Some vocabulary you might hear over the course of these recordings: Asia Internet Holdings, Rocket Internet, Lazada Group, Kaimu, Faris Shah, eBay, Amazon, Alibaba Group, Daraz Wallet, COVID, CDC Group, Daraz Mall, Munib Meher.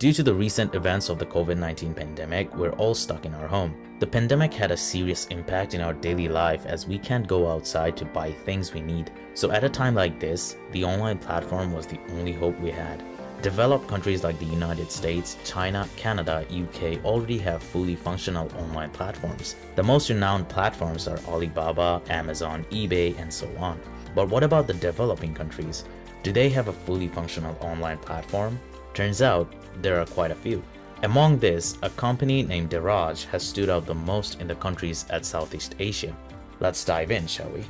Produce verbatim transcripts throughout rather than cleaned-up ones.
Due to the recent events of the COVID nineteen pandemic, we're all stuck in our home. The pandemic had a serious impact in our daily life as we can't go outside to buy things we need. So at a time like this, the online platform was the only hope we had. Developed countries like the United States, China, Canada, U K already have fully functional online platforms. The most renowned platforms are Alibaba, Amazon, eBay, and so on. But what about the developing countries? Do they have a fully functional online platform? Turns out, there are quite a few. Among this, a company named Daraz has stood out the most in the countries at Southeast Asia. Let's dive in, shall we?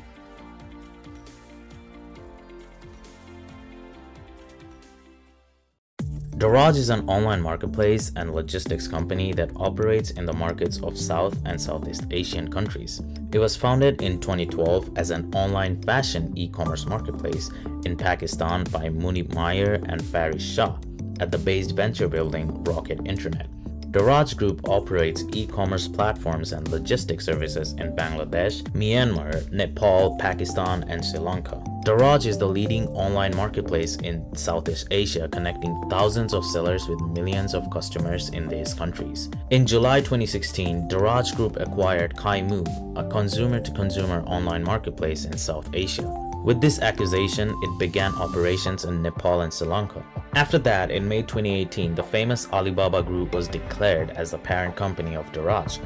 Daraz is an online marketplace and logistics company that operates in the markets of South and Southeast Asian countries. It was founded in twenty twelve as an online fashion e-commerce marketplace in Pakistan by Munib Meher and Faris Shah at the based venture building Rocket Internet. Daraz Group operates e-commerce platforms and logistics services in Bangladesh, Myanmar, Nepal, Pakistan, and Sri Lanka. Daraz is the leading online marketplace in Southeast Asia, connecting thousands of sellers with millions of customers in these countries. In July twenty sixteen, Daraz Group acquired Kaimu, a consumer-to-consumer online marketplace in South Asia. With this acquisition, it began operations in Nepal and Sri Lanka. After that, in May twenty eighteen, the famous Alibaba Group was declared as the parent company of Daraz.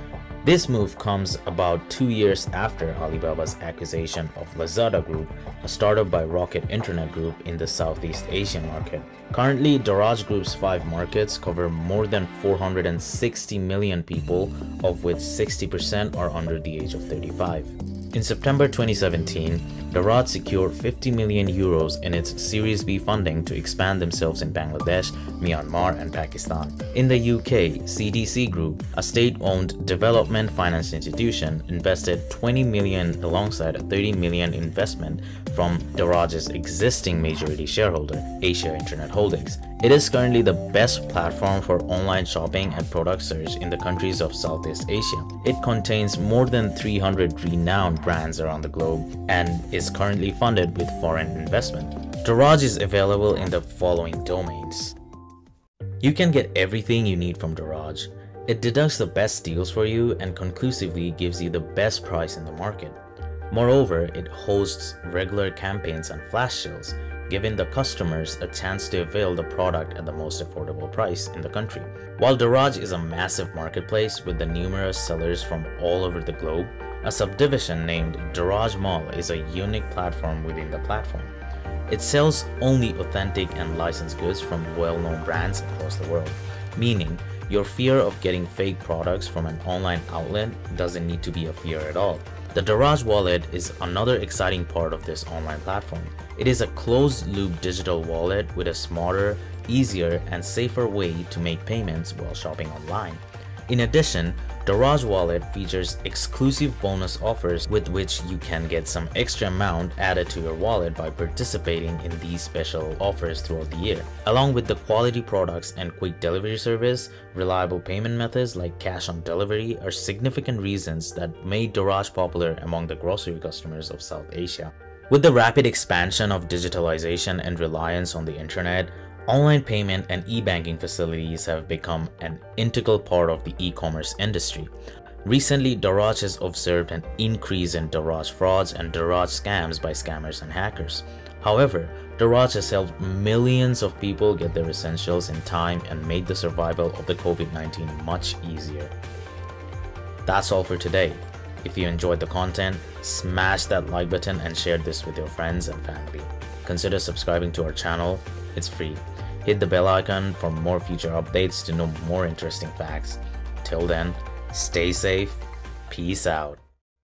This move comes about two years after Alibaba's acquisition of Lazada Group, a startup by Rocket Internet Group in the Southeast Asian market. Currently, Daraz Group's five markets cover more than four hundred sixty million people, of which sixty percent are under the age of thirty-five. In September twenty seventeen, Daraz secured fifty million euros in its Series B funding to expand themselves in Bangladesh, Myanmar, and Pakistan. In the U K, C D C Group, a state-owned development finance institution, invested twenty million alongside a thirty million investment from Daraz's existing majority shareholder, Asia Internet Holdings. It is currently the best platform for online shopping and product search in the countries of Southeast Asia. It contains more than three hundred renowned brands around the globe and is currently funded with foreign investment. Daraz is available in the following domains. You can get everything you need from Daraz. It deducts the best deals for you and conclusively gives you the best price in the market. Moreover, it hosts regular campaigns and flash sales, giving the customers a chance to avail the product at the most affordable price in the country. While Daraz is a massive marketplace with the numerous sellers from all over the globe, a subdivision named Daraz Mall is a unique platform within the platform. It sells only authentic and licensed goods from well-known brands across the world, meaning your fear of getting fake products from an online outlet doesn't need to be a fear at all. The Daraz Wallet is another exciting part of this online platform. It is a closed-loop digital wallet with a smarter, easier, and safer way to make payments while shopping online. In addition, Daraz Wallet features exclusive bonus offers with which you can get some extra amount added to your wallet by participating in these special offers throughout the year. Along with the quality products and quick delivery service, reliable payment methods like cash on delivery are significant reasons that made Daraz popular among the grocery customers of South Asia. With the rapid expansion of digitalization and reliance on the internet, online payment and e-banking facilities have become an integral part of the e-commerce industry. Recently, Daraz has observed an increase in Daraz frauds and Daraz scams by scammers and hackers. However, Daraz has helped millions of people get their essentials in time and made the survival of the COVID nineteen much easier. That's all for today. If you enjoyed the content, smash that like button and share this with your friends and family. Consider subscribing to our channel. It's free. Hit the bell icon for more future updates to know more interesting facts. Till then, stay safe. Peace out.